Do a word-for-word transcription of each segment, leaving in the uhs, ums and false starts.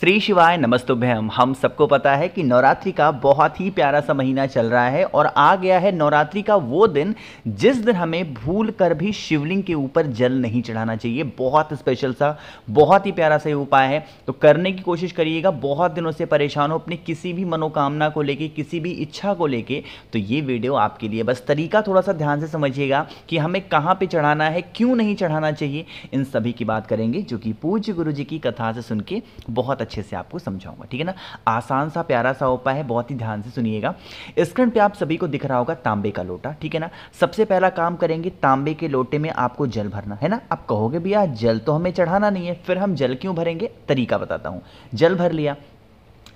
श्री शिवाय नमस्तुभ्यम। हम सबको पता है कि नवरात्रि का बहुत ही प्यारा सा महीना चल रहा है और आ गया है नवरात्रि का वो दिन जिस दिन हमें भूल कर भी शिवलिंग के ऊपर जल नहीं चढ़ाना चाहिए। बहुत स्पेशल सा, बहुत ही प्यारा सा उपाय है, तो करने की कोशिश करिएगा। बहुत दिनों से परेशान हो अपनी किसी भी मनोकामना को लेके, किसी भी इच्छा को लेके, तो ये वीडियो आपके लिए। बस तरीका थोड़ा सा ध्यान से समझिएगा कि हमें कहाँ पर चढ़ाना है, क्यों नहीं चढ़ाना चाहिए, इन सभी की बात करेंगे जो कि पूज्य गुरु जी की कथा से सुन के बहुत अच्छे से आपको समझाऊंगा। ठीक है ना, आसान सा प्यारा सा उपाय है, बहुत ही ध्यान से सुनिएगा। स्क्रीन पे आप सभी को दिख रहा होगा तांबे का लोटा। ठीक है ना, सबसे पहला काम करेंगे तांबे के लोटे में आपको जल भरना है ना। आप कहोगे भैया जल तो हमें चढ़ाना नहीं है, फिर हम जल क्यों भरेंगे? तरीका बताता हूँ। जल भर लिया,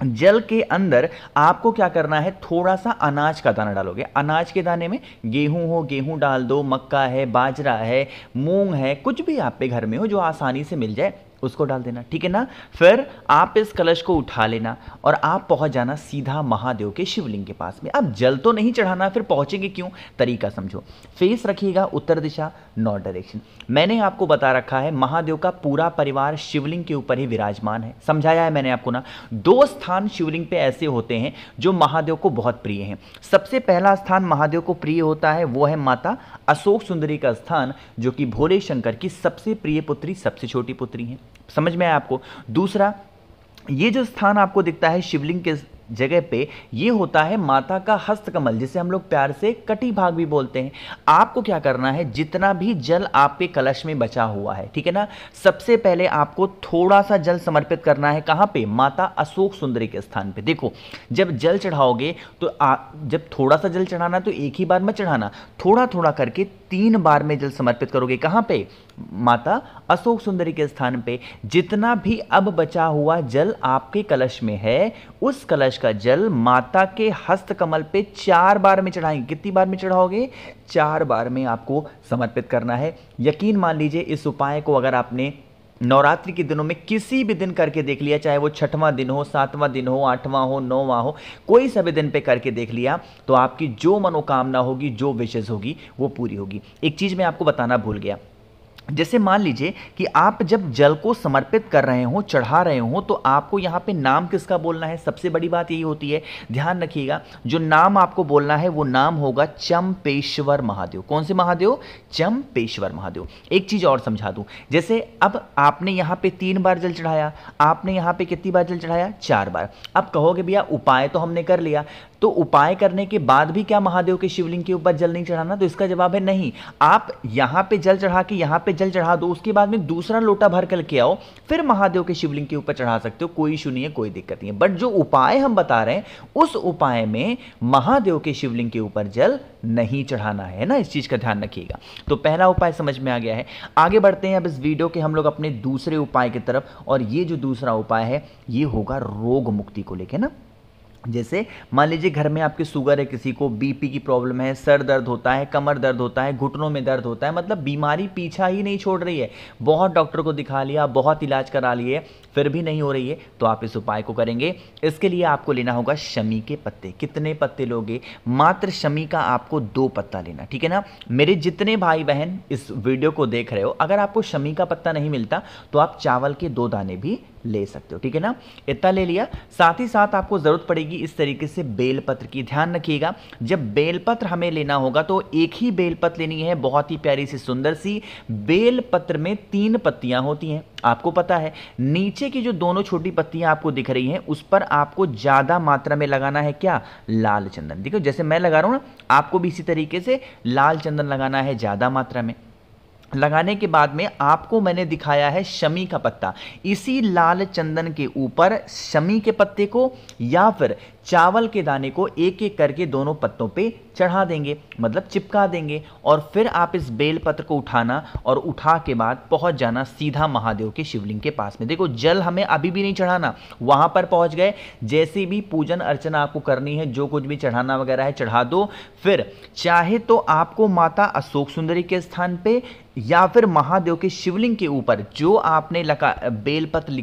जल के अंदर आपको क्या करना है, थोड़ा सा अनाज का दाना डालोगे। अनाज के दाने में गेहूं हो, गेहूं डाल दो, मक्का है, बाजरा है, मूंग है, कुछ भी आप पे घर में हो जो आसानी से मिल जाए उसको डाल देना। ठीक है ना, फिर आप इस कलश को उठा लेना और आप पहुंच जाना सीधा महादेव के शिवलिंग के पास में। अब जल तो नहीं चढ़ाना, फिर पहुंचेंगे क्यों, तरीका समझो। फेस रखिएगा उत्तर दिशा, नॉर्थ डायरेक्शन। मैंने आपको बता रखा है महादेव का पूरा परिवार शिवलिंग के ऊपर ही विराजमान है। समझाया है मैंने आपको ना, दो स्थान शिवलिंग पे ऐसे होते हैं जो महादेव को बहुत प्रिय हैं। सबसे पहला स्थान महादेव को प्रिय होता है वो है माता अशोक सुंदरी का स्थान, जो कि भोले शंकर की सबसे प्रिय पुत्री, सबसे छोटी पुत्री हैं। समझ में आया आपको। दूसरा, ये जो स्थान आपको दिखता है शिवलिंग के जगह पे, ये होता है माता का हस्तकमल, जिसे हम लोग प्यार से कटी भाग भी बोलते हैं। आपको क्या करना है, जितना भी जल आपके कलश में बचा हुआ है, ठीक है ना, सबसे पहले आपको थोड़ा सा जल समर्पित करना है। कहाँ पे? माता अशोक सुंदरी के स्थान पे। देखो, जब जल चढ़ाओगे तो आ, जब थोड़ा सा जल चढ़ाना तो एक ही बार में चढ़ाना, थोड़ा थोड़ा करके तीन बार में जल समर्पित करोगे। कहाँ पे? माता अशोक सुंदरी के स्थान पे। जितना भी अब बचा हुआ जल आपके कलश में है, उस कलश का जल माता के हस्तकमल पे चार बार में चढ़ाएंगे। कितनी बार में चढ़ाओगे? चार बार में आपको समर्पित करना है। यकीन मान लीजिए इस उपाय को अगर आपने नवरात्रि के दिनों में किसी भी दिन करके देख लिया, चाहे वो छठवां दिन हो, सातवां दिन हो, आठवां हो, नौवां हो, कोई सभी दिन पे करके देख लिया, तो आपकी जो मनोकामना होगी, जो विशेष होगी, वो पूरी होगी। एक चीज़ मैं आपको बताना भूल गया। जैसे मान लीजिए कि आप जब जल को समर्पित कर रहे हो, चढ़ा रहे हो, तो आपको यहाँ पे नाम किसका बोलना है, सबसे बड़ी बात यही होती है, ध्यान रखिएगा। जो नाम आपको बोलना है वो नाम होगा चंपेश्वर महादेव। कौन से महादेव? चंपेश्वर महादेव। एक चीज़ और समझा दूँ, जैसे अब आपने यहाँ पे तीन बार जल चढ़ाया, आपने यहाँ पे कितनी बार जल चढ़ाया? चार बार। अब कहोगे भैया उपाय तो हमने कर लिया, तो उपाय करने के बाद भी क्या महादेव के शिवलिंग के ऊपर जल नहीं चढ़ाना? तो इसका जवाब है नहीं। आप यहाँ पे जल चढ़ा के यहाँ पे जल चढ़ा दो, उसके बाद में दूसरा लोटा भर कर के आओ, फिर महादेव के शिवलिंग के ऊपर चढ़ा सकते हो। कोई इशू नहीं है, कोई दिक्कत नहीं है। बट जो उपाय हम बता रहे हैं, उस उपाय में महादेव के शिवलिंग के ऊपर जल नहीं चढ़ाना है ना, इस चीज़ का ध्यान रखिएगा। तो पहला उपाय समझ में आ गया है। आगे बढ़ते हैं अब इस वीडियो के हम लोग अपने दूसरे उपाय की तरफ, और ये जो दूसरा उपाय है ये होगा रोग मुक्ति को लेकर ना। जैसे मान लीजिए घर में आपके शुगर है, किसी को बीपी की प्रॉब्लम है, सर दर्द होता है, कमर दर्द होता है, घुटनों में दर्द होता है, मतलब बीमारी पीछा ही नहीं छोड़ रही है। बहुत डॉक्टर को दिखा लिया, बहुत इलाज करा लिए, फिर भी नहीं हो रही है, तो आप इस उपाय को करेंगे। इसके लिए आपको लेना होगा शमी के पत्ते। कितने पत्ते लोगे? मात्र शमी का आपको दो पत्ता लेना। ठीक है ना, मेरे जितने भाई बहन इस वीडियो को देख रहे हो, अगर आपको शमी का पत्ता नहीं मिलता तो आप चावल के दो दाने भी ले सकते हो। ठीक है ना, इतना ले लिया। साथ ही साथ आपको ज़रूरत पड़ेगी इस तरीके से बेलपत्र की, ध्यान रखिएगा। जब बेलपत्र हमें लेना होगा तो एक ही बेलपत्र लेनी है, बहुत ही प्यारी सी सुंदर सी। बेलपत्र में तीन पत्तियां होती हैं, आपको पता है। नीचे की जो दोनों छोटी पत्तियां आपको दिख रही हैं, उस पर आपको ज़्यादा मात्रा में लगाना है क्या? लाल चंदन। देखो जैसे मैं लगा रहा हूँ ना, आपको भी इसी तरीके से लाल चंदन लगाना है ज़्यादा मात्रा में। लगाने के बाद में आपको मैंने दिखाया है शमी का पत्ता, इसी लाल चंदन के ऊपर शमी के पत्ते को या फिर चावल के दाने को एक एक करके दोनों पत्तों पे चढ़ा देंगे, मतलब चिपका देंगे। और फिर आप इस बेलपत्र को उठाना और उठा के बाद पहुंच जाना सीधा महादेव के शिवलिंग के पास में। देखो जल हमें अभी भी नहीं चढ़ाना, वहां पर पहुंच गए, जैसे भी पूजन अर्चना आपको करनी है, जो कुछ भी चढ़ाना वगैरह है चढ़ा दो। फिर चाहे तो आपको माता अशोक सुंदरी के स्थान पर या फिर महादेव के शिवलिंग के ऊपर जो आपने लगा बेलपत्र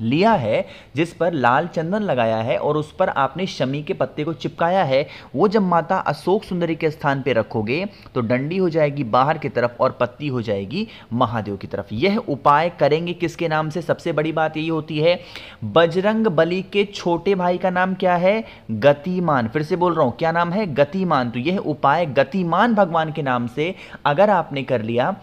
लिया है जिस पर लाल चंदन लगाया है और उस पर आपने शमी के पत्ते को चिपकाया है, वो जब माता अशोक सुंदरी के स्थान पे रखोगे तो डंडी हो जाएगी बाहर की तरफ और पत्ती हो जाएगी महादेव की तरफ। यह उपाय करेंगे किसके नाम से? सबसे बड़ी बात यही होती है, बजरंग बली के छोटे भाई का नाम क्या है? गतिमान। फिर से बोल रहा हूं, क्या नाम है? गतिमान। तो यह उपाय गतिमान भगवान के नाम से अगर आपने कर लिया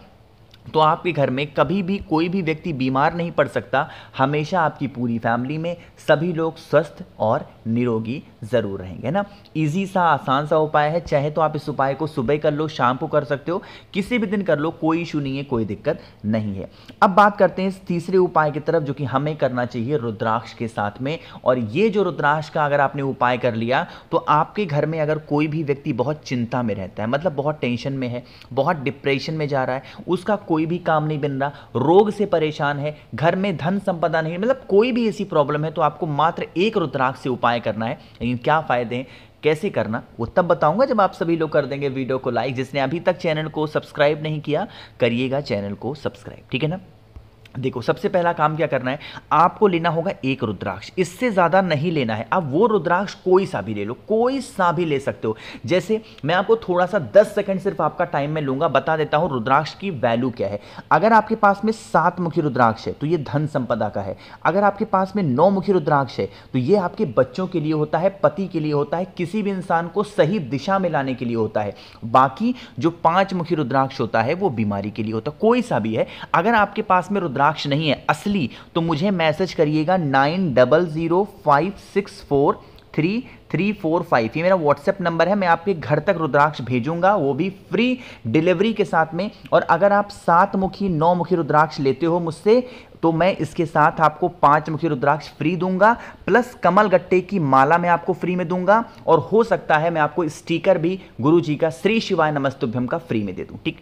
तो आपके घर में कभी भी कोई भी व्यक्ति बीमार नहीं पड़ सकता, हमेशा आपकी पूरी फैमिली में सभी लोग स्वस्थ और निरोगी ज़रूर रहेंगे ना। इजी सा आसान सा उपाय है, चाहे तो आप इस उपाय को सुबह कर लो, शाम को कर सकते हो, किसी भी दिन कर लो, कोई इशू नहीं है, कोई दिक्कत नहीं है। अब बात करते हैं इस तीसरे उपाय की तरफ जो कि हमें करना चाहिए रुद्राक्ष के साथ में। और ये जो रुद्राक्ष का अगर आपने उपाय कर लिया तो आपके घर में अगर कोई भी व्यक्ति बहुत चिंता में रहता है, मतलब बहुत टेंशन में है, बहुत डिप्रेशन में जा रहा है, उसका कोई भी काम नहीं बन रहा, रोग से परेशान है, घर में धन संपदा नहीं, मतलब कोई भी ऐसी प्रॉब्लम है, तो आपको मात्र एक रुद्राक्ष से उपाय करना है। लेकिन क्या फायदे हैं, कैसे करना, वो तब बताऊंगा जब आप सभी लोग कर देंगे वीडियो को लाइक। जिसने अभी तक चैनल को सब्सक्राइब नहीं किया, करिएगा चैनल को सब्सक्राइब, ठीक है ना। देखो, सबसे पहला काम क्या करना है, आपको लेना होगा एक रुद्राक्ष, इससे ज़्यादा नहीं लेना है। आप वो रुद्राक्ष कोई सा भी ले लो, कोई सा भी ले सकते हो। जैसे मैं आपको थोड़ा सा दस सेकंड सिर्फ आपका टाइम में लूँगा, बता देता हूँ रुद्राक्ष की वैल्यू क्या है। अगर आपके पास में सात मुखी रुद्राक्ष है तो ये धन संपदा का है। अगर आपके पास में नौ मुखी रुद्राक्ष है तो ये आपके बच्चों के लिए होता है, पति के लिए होता है, किसी भी इंसान को सही दिशा में लाने के लिए होता है। बाकी जो पाँच मुखी रुद्राक्ष होता है वो बीमारी के लिए होता है, कोई सा भी है। अगर आपके पास में रुद्राक्ष नहीं है असली तो मुझे मैसेज करिएगा nine double zero five six four three three four five, ये मेरा व्हाट्सएप नंबर है। मैं आपके घर तक रुद्राक्ष भेजूंगा, वो भी फ्री डिलीवरी के साथ में। और अगर आप सात मुखी नौ मुखी रुद्राक्ष लेते हो मुझसे तो मैं इसके साथ आपको पाँच मुखी रुद्राक्ष फ्री दूंगा, प्लस कमल गट्टे की माला मैं आपको फ्री में दूंगा, और हो सकता है मैं आपको स्टीकर भी गुरु जी का श्री शिवाय नमस्तुभ्यम का फ्री में दे दूँ, ठीक।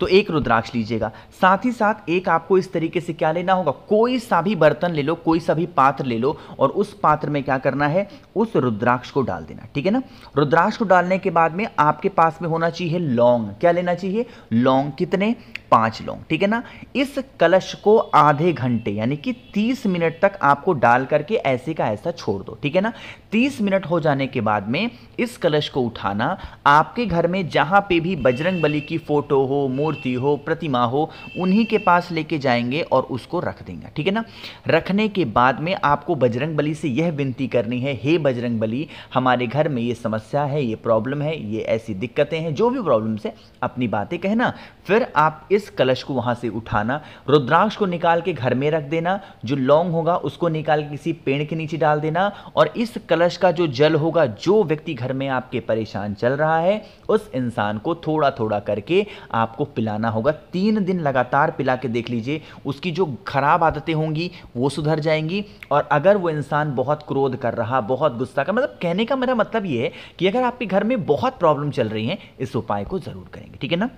तो एक रुद्राक्ष लीजिएगा। साथ ही साथ एक आपको इस तरीके से क्या लेना होगा, कोई सा भी बर्तन ले लो, कोई सा भी पात्र ले लो, और उस पात्र में क्या करना है, उस रुद्राक्ष को डाल देना, ठीक है ना। रुद्राक्ष को डालने के बाद में आपके पास में होना चाहिए लौंग। क्या लेना चाहिए? लौंग। कितने? पांच लौंग, ठीक है ना। इस कलश को आधे घंटे यानी कि तीस मिनट तक आपको डाल करके ऐसे का ऐसा छोड़ दो, ठीक है ना। तीस मिनट हो जाने के बाद में इस कलश को उठाना, आपके घर में जहां पे भी बजरंग बली की फोटो हो, मूर्ति हो, प्रतिमा हो, उन्हीं के पास लेके जाएंगे और उसको रख देंगे, ठीक है ना। रखने के बाद में आपको बजरंग बली से यह विनती करनी है, हे बजरंग बली, हमारे घर में ये समस्या है, ये प्रॉब्लम है, ये ऐसी दिक्कतें हैं, जो भी प्रॉब्लम से अपनी बातें कहना। फिर आप इस कलश को वहां से उठाना, रुद्राक्ष को निकाल के घर में रख देना, जो लौंग होगा उसको निकाल के किसी पेड़ के नीचे डाल देना, और इस कलश का जो जल होगा, जो व्यक्ति घर में आपके परेशान चल रहा है उस इंसान को थोड़ा थोड़ा करके आपको पिलाना होगा। तीन दिन लगातार पिला के देख लीजिए, उसकी जो खराब आदतें होंगी वो सुधर जाएंगी। और अगर वो इंसान बहुत क्रोध कर रहा, बहुत गुस्सा कर, मतलब कहने का मेरा मतलब ये है कि अगर आपके घर में बहुत प्रॉब्लम चल रही है, इस उपाय को जरूर करेंगे, ठीक है ना।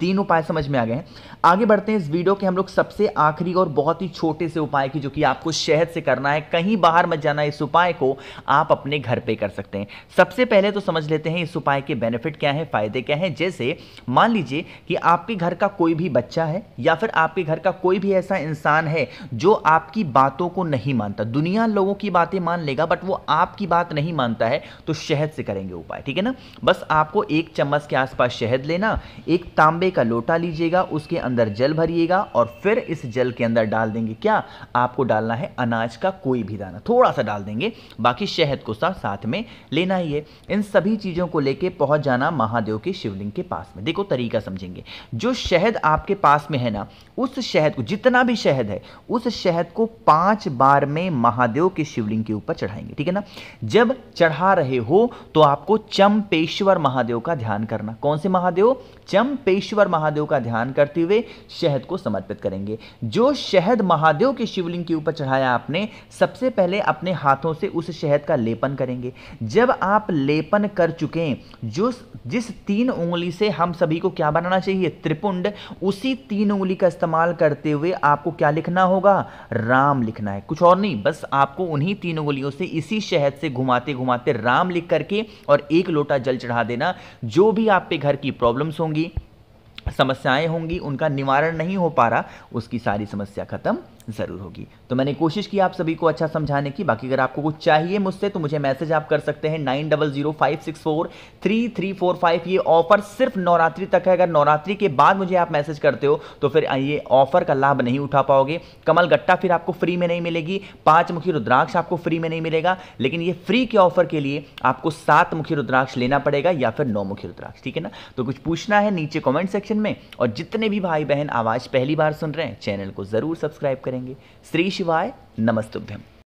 तीन उपाय समझ में आ गए हैं। आगे बढ़ते हैं इस वीडियो के हम लोग सबसे आखिरी और बहुत ही छोटे से उपाय की, जो कि आपको शहद से करना है, कहीं बाहर मत जाना। इस उपाय को आप अपने घर पे कर सकते हैं। सबसे पहले तो समझ लेते हैं इस उपाय के बेनिफिट क्या हैं, फायदे क्या हैं। जैसे मान लीजिए कि आपके घर का कोई भी बच्चा है या फिर आपके घर का कोई भी ऐसा इंसान है जो आपकी बातों को नहीं मानता, दुनिया लोगों की बातें मान लेगा बट वो आपकी बात नहीं मानता है, तो शहद से करेंगे उपाय, ठीक है ना। बस आपको एक चम्मच के आसपास शहद लेना, एक तांबे का लोटा लीजिएगा, उसके अंदर जल भरिएगा और फिर इस जल के अंदर डाल देंगे क्या, आपको डालना है अनाज का कोई भी दाना, थोड़ा सा डाल देंगे, बाकी शहद को साथ साथ में लेना ही है। इन सभी चीजों को लेके पहुंच जाना महादेव के शिवलिंग के पास में। देखो तरीका समझेंगे, जो शहद आपके पास में है ना, उस शहद को, जितना भी शहद है उस शहद को पांच बार में महादेव के शिवलिंग के ऊपर चढ़ाएंगे, ठीक है ना। जब चढ़ा रहे हो तो आपको चंपेश्वर महादेव का ध्यान करना। कौन से महादेव? चंपेश्वर महादेव का ध्यान करते हुए शहद को समर्पित करेंगे। जो शहद महादेव के शिवलिंग के ऊपर चढ़ाया आपने, सबसे पहले अपने हाथों से उस शहद का लेपन करेंगे। जब आप लेपन कर चुके हैं, जो जिस तीन उंगली से हम सभी को क्या बनाना चाहिए, त्रिपुंड, उसी तीन उंगली का इस्तेमाल करते हुए आपको क्या लिखना होगा, राम लिखना है, कुछ और नहीं। बस आपको उन्हीं तीन उंगलियों से इसी शहद से घुमाते घुमाते राम लिख करके और एक लोटा जल चढ़ा देना। जो भी आपके घर की प्रॉब्लम्स होंगी, समस्याएं होंगी, उनका निवारण नहीं हो पा रहा, उसकी सारी समस्या खत्म जरूर होगी। तो तो मैंने कोशिश की आप सभी को अच्छा समझाने की। बाकी अगर आपको कुछ चाहिए मुझसे तो मुझे मैसेज आप कर सकते हैं nine double zero five six four three three four five. ये ऑफर सिर्फ नवरात्रि तक है, अगर नवरात्रि के बाद मुझे आप मैसेज करते हो तो फिर ये ऑफर का लाभ नहीं उठा पाओगे। कमल गट्टा फिर आपको फ्री में नहीं मिलेगी, पांच मुखी रुद्राक्ष आपको फ्री में नहीं मिलेगा, लेकिन ये फ्री के ऑफर के लिए आपको सात मुखी रुद्राक्ष लेना पड़ेगा या फिर नौ मुखी रुद्राक्ष, ठीक है ना। तो कुछ पूछना है नीचे कॉमेंट सेक्शन में, और जितने भी भाई बहन आवाज पहली बार सुन रहे हैं चैनल को जरूर सब्सक्राइब करेंगे। श्री शिवाय नमस्तुभ्यम।